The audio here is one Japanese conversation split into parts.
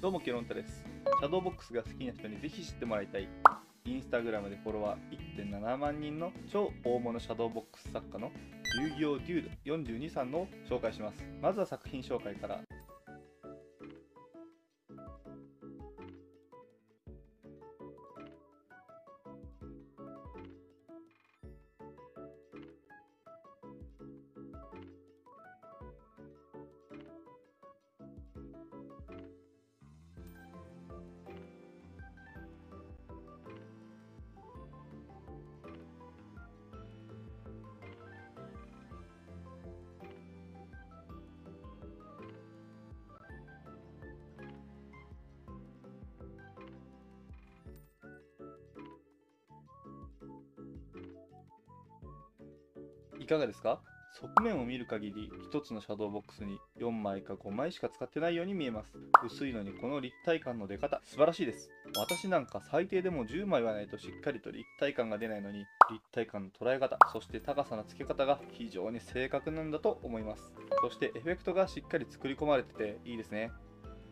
どうもケロンタです。シャドーボックスが好きな人にぜひ知ってもらいたい。インスタグラムでフォロワー 1.7 万人の超大物シャドーボックス作家の遊戯王デュード42さんのを紹介します。まずは作品紹介から。いかがですか？側面を見る限り1つのシャドーボックスに4枚か5枚しか使ってないように見えます。薄いのにこの立体感の出方素晴らしいです。私なんか最低でも10枚はないとしっかりと立体感が出ないのに、立体感の捉え方、そして高さのつけ方が非常に正確なんだと思います。そしてエフェクトがしっかり作り込まれてていいですね。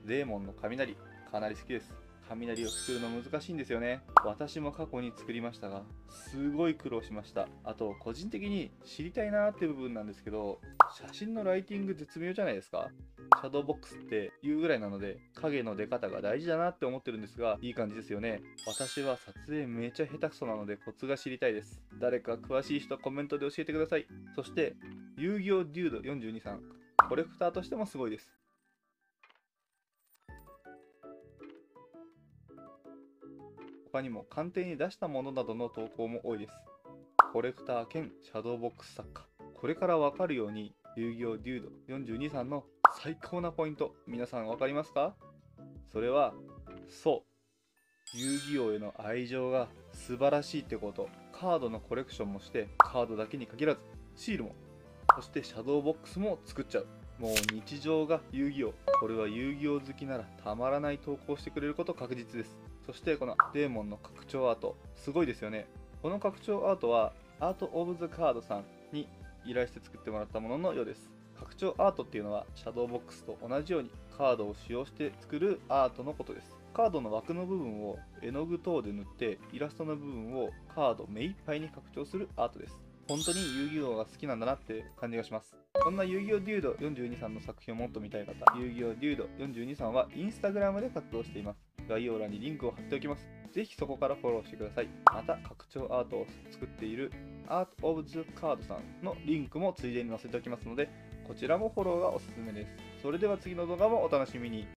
デーモンの雷かなり好きです。雷を作るの難しいんですよね。私も過去に作りましたが、すごい苦労しました。あと個人的に知りたいなーって部分なんですけど、写真のライティング絶妙じゃないですか。シャドーボックスっていうぐらいなので、影の出方が大事だなって思ってるんですが、いい感じですよね。私は撮影めちゃ下手くそなのでコツが知りたいです。誰か詳しい人コメントで教えてください。そして遊戯王デュード42さん、コレクターとしてもすごいです。他にも鑑定に出したものなどの投稿も多いです。コレクター兼シャドーボックス作家。これからわかるように、遊戯王デュード42さんの最高なポイント、皆さん分かりますか？それは、そう、遊戯王への愛情が素晴らしいってこと。カードのコレクションもして、カードだけに限らず、シールも、そしてシャドーボックスも作っちゃう。もう日常が遊戯王。これは遊戯王好きならたまらない投稿してくれること確実です。そしてこのデーモンの拡張アート、すごいですよね。この拡張アートはアート・オブ・ザ・カードさんに依頼して作ってもらったもののようです。拡張アートっていうのはシャドーボックスと同じようにカードを使用して作るアートのことです。カードの枠の部分を絵の具等で塗って、イラストの部分をカード目いっぱいに拡張するアートです。本当に遊戯王が好きなんだなって感じがします。そんな遊戯王デュード42さんの作品をもっと見たい方、遊戯王デュード42さんはインスタグラムで活動しています。概要欄にリンクを貼っておきます。ぜひそこからフォローしてください。また、拡張アートを作っているアート・オブ・ザ・カードさんのリンクもついでに載せておきますので、こちらもフォローがおすすめです。それでは次の動画もお楽しみに。